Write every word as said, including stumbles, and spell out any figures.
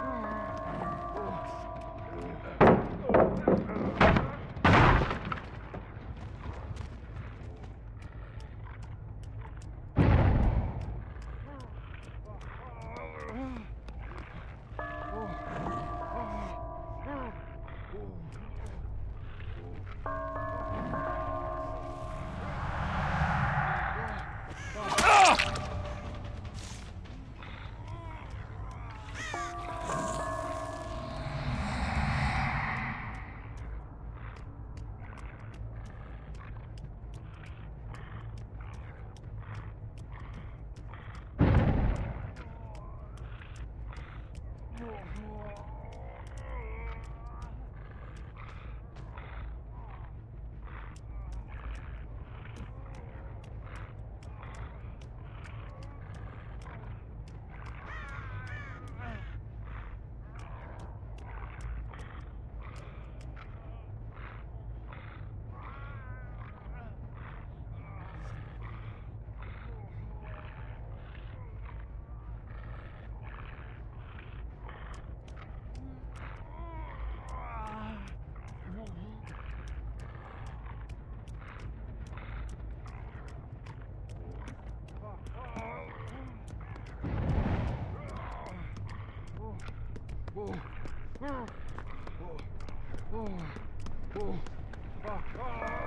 Oh, oh, oh, oh, oh, oh.